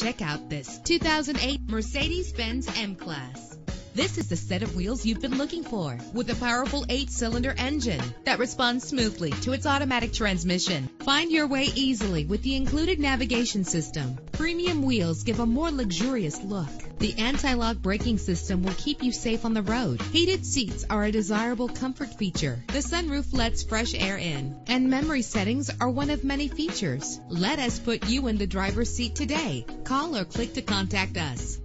Check out this 2008 Mercedes-Benz M-Class. This is the set of wheels you've been looking for, with a powerful 8-cylinder engine that responds smoothly to its automatic transmission. Find your way easily with the included navigation system. Premium wheels give a more luxurious look. The anti-lock braking system will keep you safe on the road. Heated seats are a desirable comfort feature. The sunroof lets fresh air in, and memory settings are one of many features. Let us put you in the driver's seat today. Call or click to contact us.